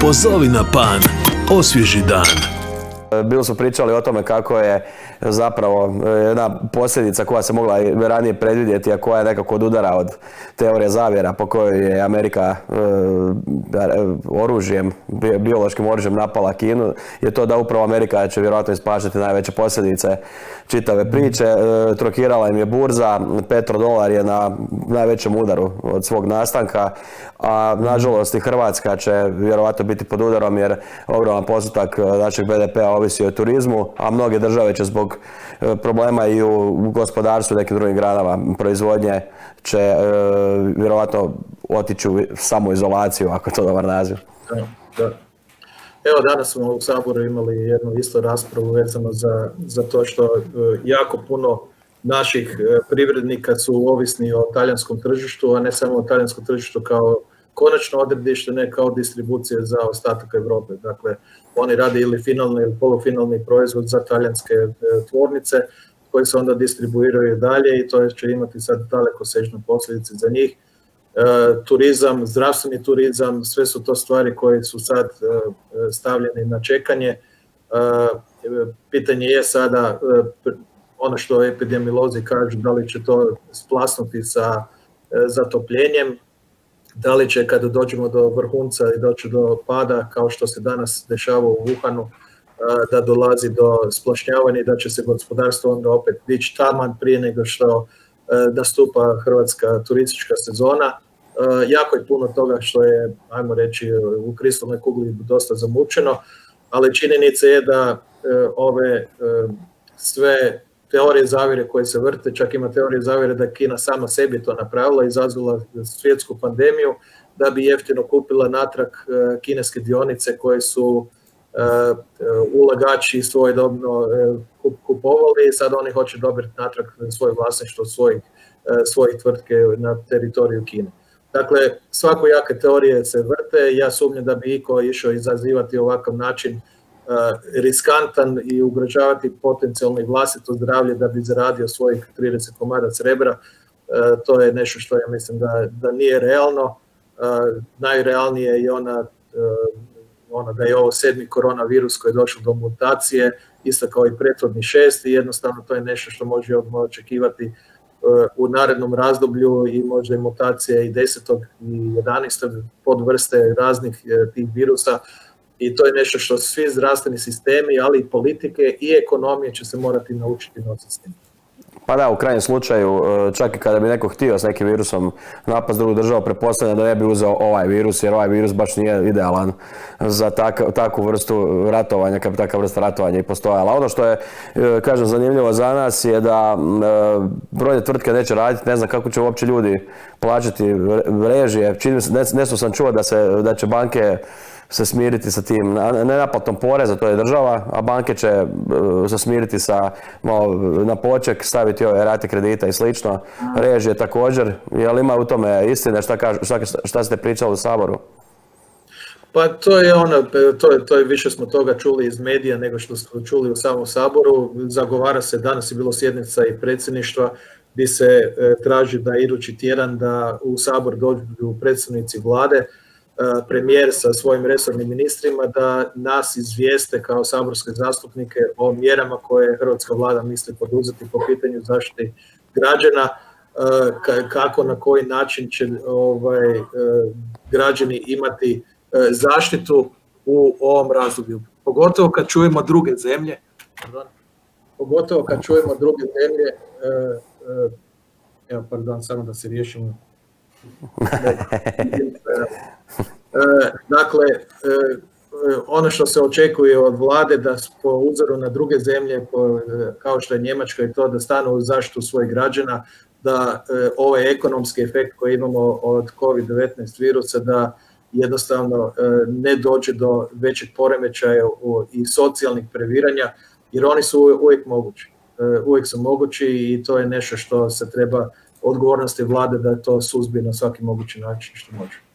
Pozovi na Pan, osvježi dan. Bilo su pričali o tome kako je zapravo jedna posljedica koja se mogla ranije predvidjeti, a koja je nekako odudara od teorije zavjera po kojoj je Amerika oružjem, biološkim oružjem napala Kinu, je to da upravo Amerika će vjerojatno ispaštati najveće posljedice čitave priče. Trokirala im je burza, petrodolar je na najvećem udaru od svog nastanka, a nažalost i Hrvatska će vjerojatno biti pod udarom jer ogroman postotak našeg BDP-a ovisi o turizmu, a mnoge države će zbog problema i u gospodarstvu i nekim drugim granama proizvodnje će vjerojatno otići u samoizolaciju, ako je to dobar naziv. Da. Evo, danas smo u Saboru imali jednu istu raspravu vezano za to što jako puno naših privrednika su ovisni o talijanskom tržištu, a ne samo o talijanskom tržištu kao konačno odredište, ne kao distribucije za ostatak Europe. Dakle, oni rade ili finalni ili polufinalni proizvod za talijanske tvornice koji se onda distribuiraju dalje i to će imati sad dalekosežne posljedice za njih. Turizam, zdravstveni turizam, sve su to stvari koje su sad stavljene na čekanje. Pitanje je sada ono što epidemiolozi kažu, da li će to splasnuti sa zatopljenjem, da li će kada dođemo do vrhunca i doći do pada, kao što se danas dešava u Wuhanu, da dolazi do splašnjavanja i da će se gospodarstvo onda opet dići taman prije nego što nastupa hrvatska turistička sezona. Jako je puno toga što je, ajmo reći, u kristalnoj kugli dosta zamučeno, ali činjenica je da ove sve teorije zavjere koje se vrte, čak ima teorije zavjere da Kina sama sebi to napravila, izazvala svjetsku pandemiju, da bi jeftino kupila natrag kineske dionice koje su ulagači svojedobno kupovali i sad oni hoće dobiti natrag svoje vlasništvo svojih tvrtke na teritoriju Kine. Dakle, svakojake teorije se vrte, ja sumnjam da bi iko išao izazivati ovakav način riskantan i ugrožavati potencijalno vlastito zdravlje da bi zaradio svojih 30 komada srebra. To je nešto što ja mislim da nije realno. Najrealnije je ona da je ovo 7. koronavirus koji je došao do mutacije, isto kao i prethodni 6. Jednostavno to je nešto što možemo očekivati u narednom razdoblju i možda i mutacije i 10. i 11. podvrste raznih tih virusa. I to je nešto što svi zdravstveni sistemi, ali i politike i ekonomije će se morati naučiti nositi s tim. Pa da, u krajnjem slučaju, čak i kada bi neko htio s nekim virusom napast drugu državu, pretpostavljam da ne bi uzeo ovaj virus, jer ovaj virus baš nije idealan za takvu vrstu ratovanja, kako bi takva vrsta ratovanja i postojala. Ono što je, kažem, zanimljivo za nas je da brojne tvrtke neće raditi, ne znam kako će uopće ljudi plaćati režije. Nešto sam čuo da će banke se smiriti sa tim nenaplatom poreza, to je država, a banke će se smiriti sa na poček, staviti ove rate kredita i slično. Režije također, jel ima u tome istine šta ste pričali u Saboru? Pa to je više smo toga čuli iz medija nego što smo čuli u samom Saboru. Zagovara se, danas je bilo sjednica i predsjedništva gdje se traži da idući tjedan da u Sabor dođu predstavnici vlade, premijer sa svojim resornim ministrima, da nas izvijeste kao saborske zastupnike o mjerama koje hrvatska vlada misli poduzeti po pitanju zaštite građana, kako, na koji način će građani imati zaštitu u ovom razdoblju. Pogotovo kad čujemo druge zemlje, evo, pardon, samo da se riješimo. Dakle, ono što se očekuje od vlade da po uzoru na druge zemlje kao što je Njemačka i to da stanu u zaštitu svojih građana, da ovaj ekonomski efekt koji imamo od COVID-19 virusa da jednostavno ne dođe do većeg poremećaja i socijalnih previranja jer oni su uvijek mogući i to je nešto što se treba odgovornosti vlade da je to suzbije na svaki mogući način što može.